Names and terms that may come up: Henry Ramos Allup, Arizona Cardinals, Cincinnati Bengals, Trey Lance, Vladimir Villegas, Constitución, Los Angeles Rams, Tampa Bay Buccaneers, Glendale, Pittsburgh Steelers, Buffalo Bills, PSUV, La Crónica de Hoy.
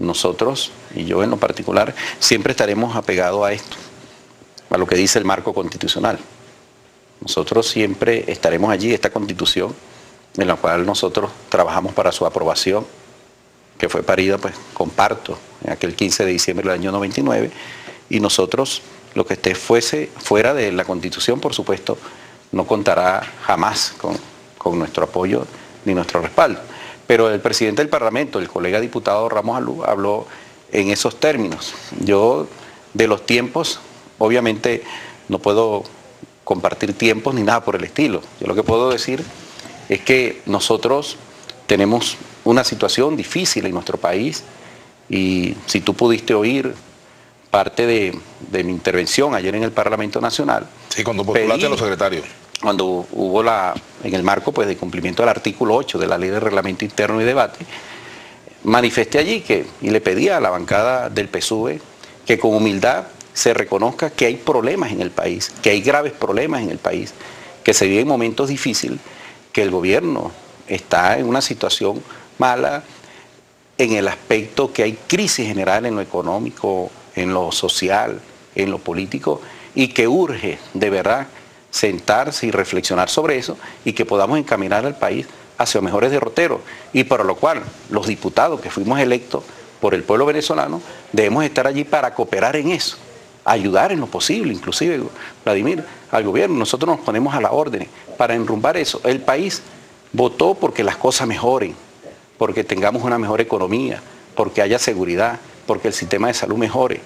nosotros, y yo en lo particular, siempre estaremos apegados a esto, a lo que dice el marco constitucional. Nosotros siempre estaremos allí, esta Constitución, en la cual nosotros trabajamos para su aprobación, que fue parida, pues, comparto, en aquel 15 de diciembre del año 99, y nosotros, lo que esté fuera de la Constitución, por supuesto, no contará jamás con nuestro apoyo ni nuestro respaldo. Pero el presidente del Parlamento, el colega diputado Ramos Allup, habló en esos términos. Yo, de los tiempos, obviamente no puedo compartir tiempos ni nada por el estilo. Yo lo que puedo decir es que nosotros tenemos una situación difícil en nuestro país, y si tú pudiste oír parte de mi intervención ayer en el Parlamento Nacional. Sí, cuando postulaste a los secretarios. Cuando hubo en el marco, pues, de cumplimiento del artículo 8 de la Ley de Reglamento Interno y Debate, manifesté allí y le pedí a la bancada del PSUV que con humildad se reconozca que hay problemas en el país, que hay graves problemas en el país, que se viven momentos difíciles, que el gobierno está en una situación mala en el aspecto que hay crisis general en lo económico, en lo social, en lo político, y que urge de verdad sentarse y reflexionar sobre eso y que podamos encaminar al país hacia mejores derroteros, y para lo cual los diputados que fuimos electos por el pueblo venezolano debemos estar allí para cooperar en eso, ayudar en lo posible, inclusive, Vladimir, al gobierno. Nosotros nos ponemos a la orden para enrumbar eso. El país votó porque las cosas mejoren, porque tengamos una mejor economía, porque haya seguridad, porque el sistema de salud mejore.